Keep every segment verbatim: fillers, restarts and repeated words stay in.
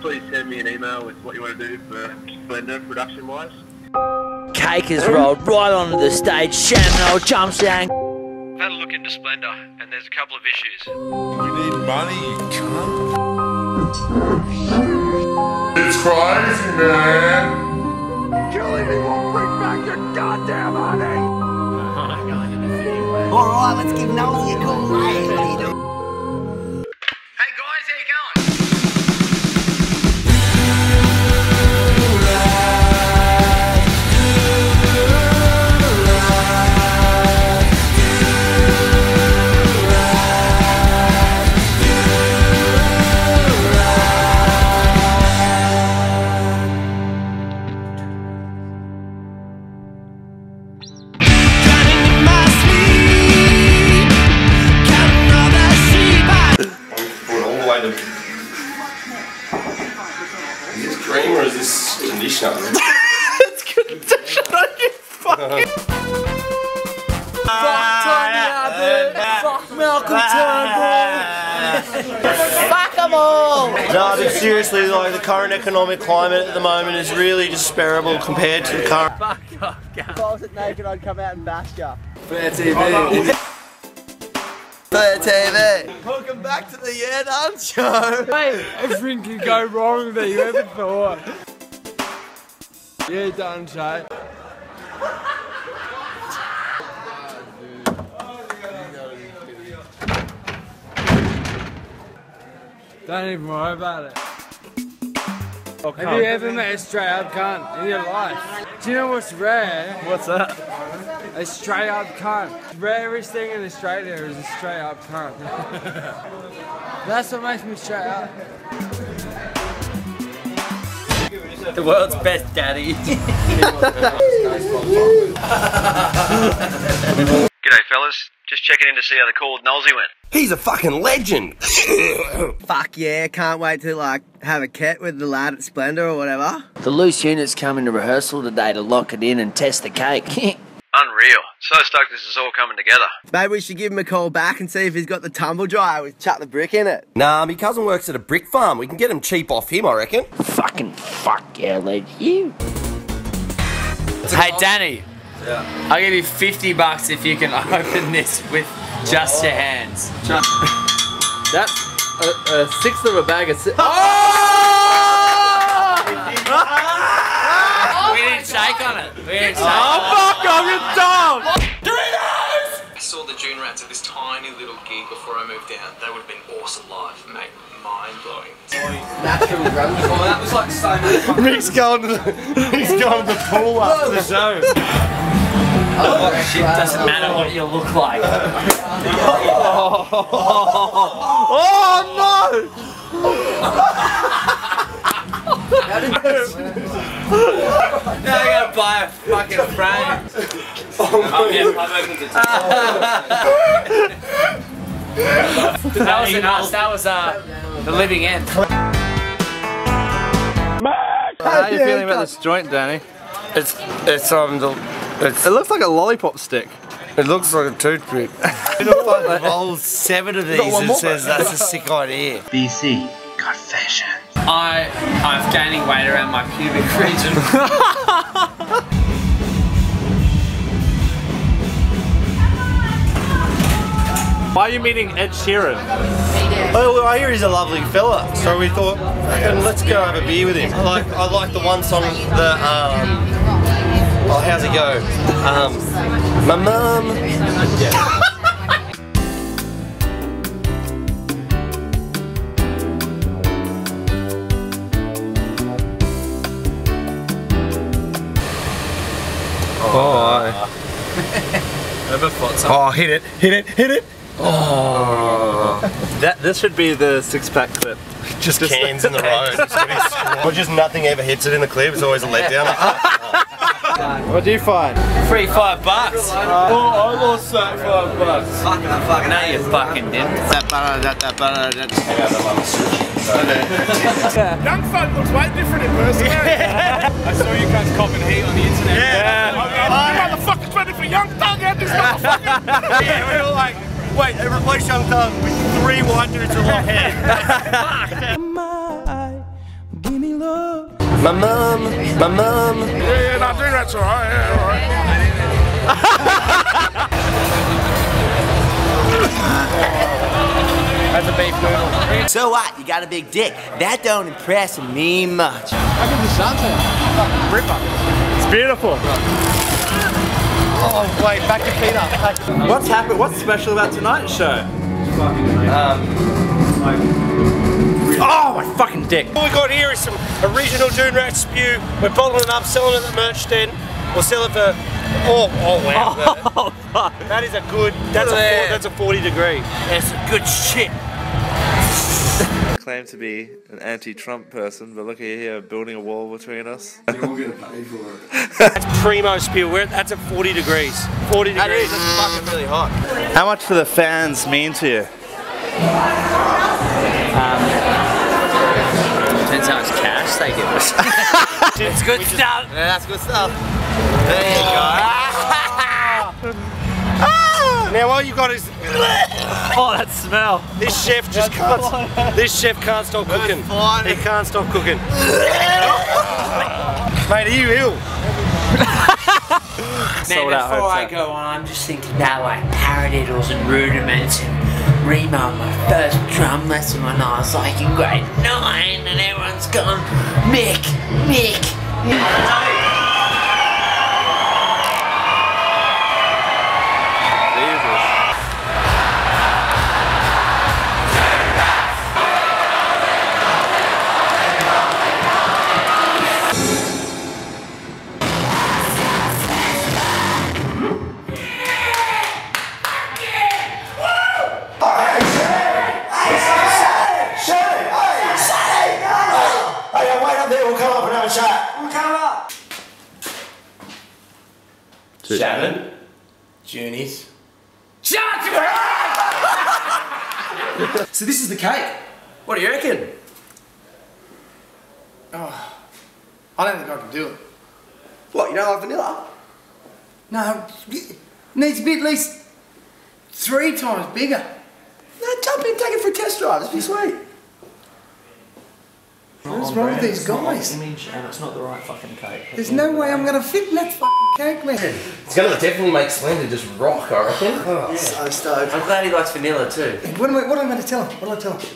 Please send me an email with what you want to do for Splendour production-wise. Cake is rolled right onto the stage. Shamno jumps down. I've had a look into Splendour, and there's a couple of issues. You need money, you cunt. It's crazy, man. Kill him, he won't bring back your goddamn honey. All right, let's give Noel a call. Hey, what are you doing? It's condition on your fucking. Fuck Tony Abbott. Fuck Malcolm Turnbull. Fuck them all. No, but seriously, like the current economic climate at the moment is really disparable compared to the current. Fuck off, guys. If I wasn't naked, I'd come out and bash ya. Fair T V. Fair T V. Welcome back to the Yeah Done Show. Hey, everything can go wrong that you ever thought. Yeah Done Show. Don't even worry about it. Oh, have you ever met a straight up cunt in your life? Do you know what's rare? What's that? A straight up cunt. The rarest thing in Australia is a straight up cunt. That's what makes me straight up. The world's best daddy. G'day fellas, just checking in to see how the call with Nolsey went. He's a fucking legend. Fuck yeah, can't wait to like have a cat with the lad at Splendour or whatever. The loose units come into rehearsal today to lock it in and test the cake. Unreal. So stoked this is all coming together. Maybe we should give him a call back and see if he's got the tumble dryer with chuck the brick in it. Nah, my cousin works at a brick farm. We can get him cheap off him, I reckon. Fucking fuck, yeah, lad. You. Hey, Danny. Yeah. I'll give you fifty bucks if you can open this with just your hands. That's a, a sixth of a bag of si oh! Shake on it. We didn't shake oh, on fuck, it. I'm gonna die! Doritos! I saw the Dune Rats at this tiny little gig before I moved down. They would have been awesome live, mate. Mind blowing. Natural run. That was like so much. Mick's going to the pool after the show. Oh, oh shit, doesn't matter what you look like. Oh, oh, oh, oh no! How did that now I gotta buy a fucking frame. Oh, oh yeah, I'm open to that was enough. That was uh, the living end. How are you feeling about this joint, Danny? It's it's um the, it's, it looks like a lollipop stick. It looks like a toothpick. It looks like all seven of these and says that's a sick idea. B C confession. I, I'm gaining weight around my pubic region. Why are you meeting Ed Sheeran? Oh, well, I hear he's a lovely fella, so we thought, let's go have a beer with him. I like, I like the one song that, um, oh, how's it go? Um, my mum. Yeah. Oh, hit it, hit it, hit it! Oh, that this should be the six-pack clip. Just, just cans in the road. Or just nothing ever hits it in the clip. It's always a letdown. What do you find? Free five bucks. Uh, oh, I lost that five bucks. Fucking, I fucking know you fucking did. That butter, that that butter, that. Young Thug looks way different in person. I saw you guys copping heat on the internet. Yeah. yeah. Oh, man, you motherfuckers ready for Young Thug out this motherfucker? Yeah, we were like, wait, they replaced Young Thug with three white dudes with long hair. give me love. My mum, my mum. Yeah, yeah, no, Dune Rats all right, yeah, all right. That's a beef noodle. So what, you got a big dick. That don't impress me much. I can do something. Ripper. It's beautiful. Oh, wait, back to Peter. What's happened, what's special about tonight's show? Um... Oh, my fucking dick. All we got here is some original Dune Rats spew. We're bottling it up, selling it at the merch stand. We'll sell it for, oh, oh wow. Oh, fuck. That is a good, that's, a, that's a forty degree. That's some good shit. I claim to be an anti-Trump person, but look at you here, building a wall between us. We're all gonna pay for it. That's primo spew. We're, that's a forty degrees. forty degrees. That is, that's fucking really hot. How much do the fans mean to you? Um... Depends how much cash they give us. It's good just, stuff. Yeah, that's good stuff. There you go. Ah. Now all you got is. Oh, that smell. This chef just that's can't. Fine. This chef can't stop cooking. He can't stop cooking. Mate, are you ill? Man, before I go on, I'm just thinking now like paradiddles and rudiments and. Remo, my first drum lesson when I was like in grade nine, and everyone's gone, Mick, Mick, Mick. Jesus. Shannon, Junies. So this is the cake. What do you reckon? Oh, I don't think I can do it. What, you don't like vanilla? No, it needs to be at least three times bigger. No, jump in and take it for a test drive, it'll be sweet. What's wrong with these guys? It's not the image and it's not the right fucking cake. There's no way I'm gonna fit in that fucking cake, man. It's gonna definitely make Slender just rock, I reckon. Oh, yeah. So stoked. I'm glad he likes vanilla too. What am I, what am I gonna tell him? What do I tell him?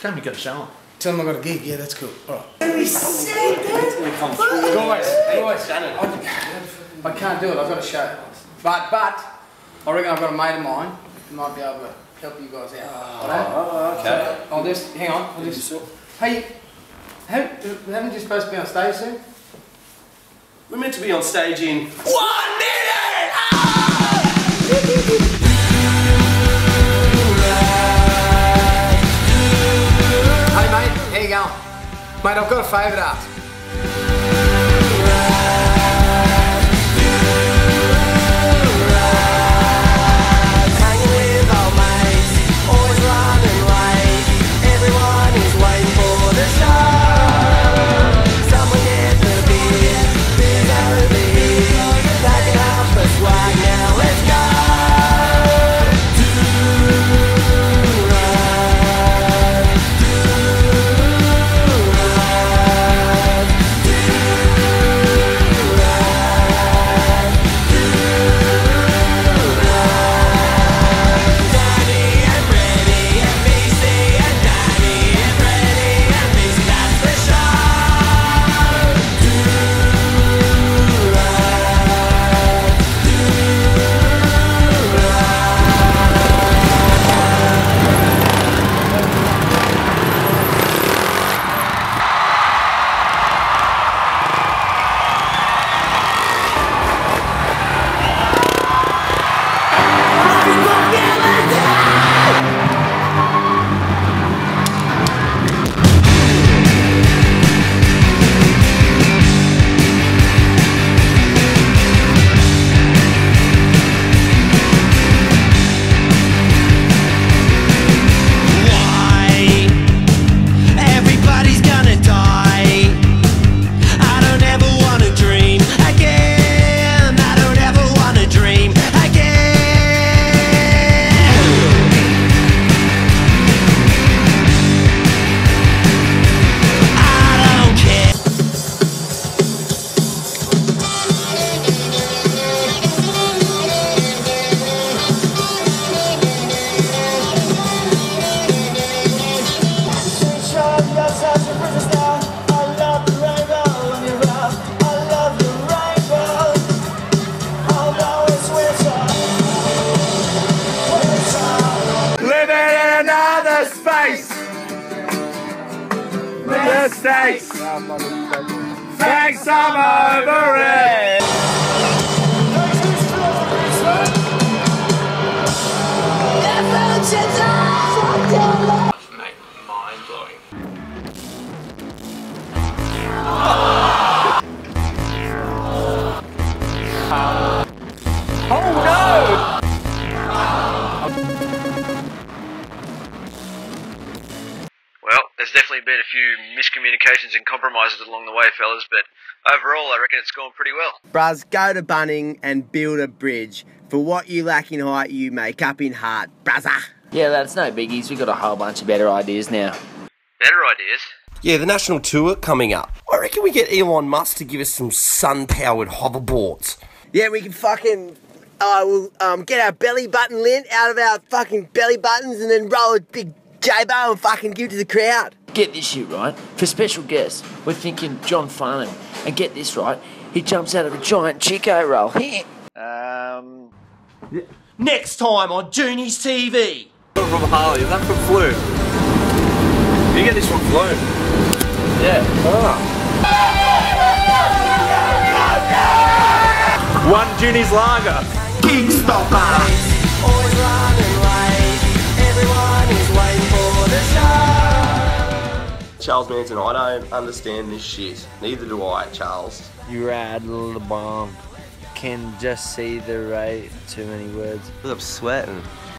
Tell him you got a show. Tell him I got a gig. Yeah, that's cool. All right. Very sad, guys, guys, Shannon. I can't do it. I've got a show. But, but, I reckon I've got a mate of mine who might be able to help you guys out. Oh, okay. So I'll just, hang on. I'll just... Hey, haven't you supposed to be on stage soon? We're meant to be on stage in one minute! Oh! Hey mate, how you going? Mate, I've got a favour to ask. space. Mistakes. Thanks, I'm over it. Oh no! Well, there's definitely been a few miscommunications and compromises along the way, fellas, but overall I reckon it's gone pretty well. Bros, go to Bunnings and build a bridge. For what you lack in height, you make up in heart, brother. Yeah, that's no biggies. We've got a whole bunch of better ideas now. Better ideas? Yeah, the national tour coming up. I reckon we get Elon Musk to give us some sun-powered hoverboards. Yeah, we can fucking... I will um, get our belly button lint out of our fucking belly buttons and then roll a big J-bow and fucking give it to the crowd. Get this shit right. For special guests, we're thinking John Farnham. And get this right, he jumps out of a giant Chiko roll. um... Next time on Junies T V. From Harley, is that from Flume? You get this from Flume? Yeah. Oh. One Junies lager. Kingstopper. Charles Manson, I don't understand this shit. Neither do I, Charles. You rattle the bomb. Can just see the right. Too many words. I'm sweating.